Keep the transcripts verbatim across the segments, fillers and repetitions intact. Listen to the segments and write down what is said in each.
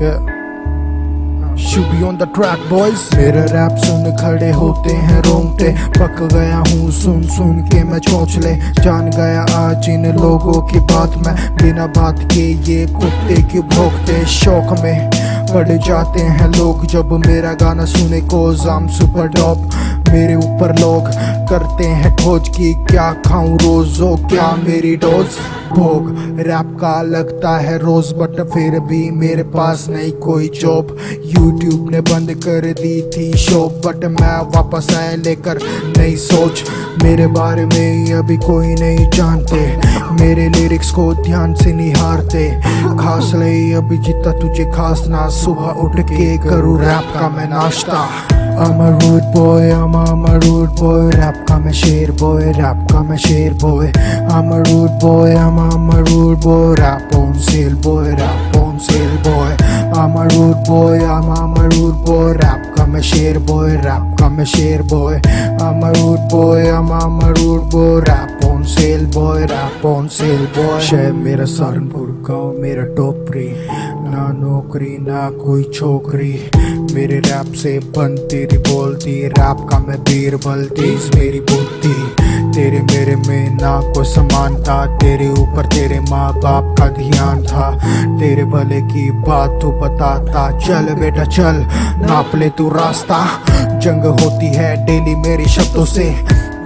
yeah. Should be on the track boys। मेरे rap सुन खड़े होते हैं रोंगटे, पक गया हूँ सुन सुन के मैं चौंचले, जान गया आज इन लोगों की बात मैं, बिना बात के ये कुत्ते क्यों भौंकते। शौक में पड़ जाते हैं लोग जब मेरा गाना सुने को, जाम सुपर डॉप मेरे ऊपर लोग करते हैं खोज की, क्या खाऊं रोजो क्या मेरी डोज भोग। रैप का लगता है रोज बट फिर भी मेरे पास नहीं कोई जॉब, यूट्यूब ने बंद कर दी थी शॉप बट मैं वापस आया लेकर नई सोच। मेरे बारे में अभी कोई नहीं जानते, मेरे लिरिक्स को ध्यान से निहारते, खास ले अभी जितना तुझे खास ना, सुबह उठ के करूँ रैप का मैं नाश्ता। I'm a rude boy, I'm a, I'm a rude boy, rap का मैं शेर boy, rap का मैं शेर boy। I'm a rude boy, I'm a, I'm a rude boy, rap on sale boy, rap on sale boy। I'm a rude boy, I'm a, I'm a rude boy, rap का मैं शेर boy, rap का मैं शेर boy। I'm a rude boy, I'm a, I'm a rude boy, rap on sale boy, rap on sale boy। शहर मेरा सहारनपुर, गाँव मेरा टोपरी, ना नौकरी ना कोई छोकरी, मेरे रैप से बन तेरी बोलती, रैप का मैं बीरबल तेज मेरी बुद्धि, तेरे मेरे में ना कोई समानता, तेरे ऊपर तेरे माँ बाप का ध्यान था, तेरे भले की बात तू बताता, चल बेटा चल नाप ले तू रास्ता। जंग होती है डेली मेरे शब्दों से,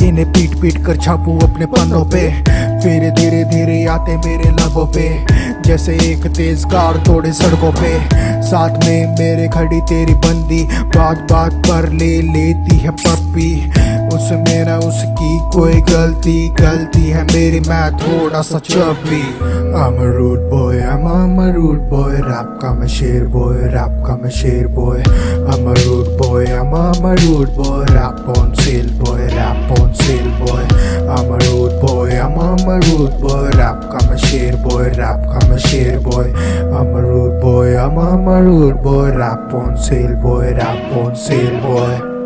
इन्हें पीट पीट कर छापू अपने पन्नों पे, फिर धीरे धीरे आते मेरे लबों पे, जैसे एक तेज कार तोड़े सड़कों पे, साथ में मेरे खड़ी तेरी बंदी, बात बात पर ले लेती है पप्पी, उसमें ना उसकी कोई गलती, गलती है मेरी मैं थोड़ा सा chubby. I'm a rude boy, I'm a, I'm a rude boy, rap का मैं शेर boy, रैप का मैं शेर boy। I'm a rude boy, I'm a, I'm a rude boy, rap on sale boy, rap on sale boy। I'm a rude boy, I'm a, I'm a rude boy, rap का मैं शेर boy, rap का मैं शेर boy। I'm a rude boy, I'm a, I'm a rude boy, rap on sale boy, rap on sale boy।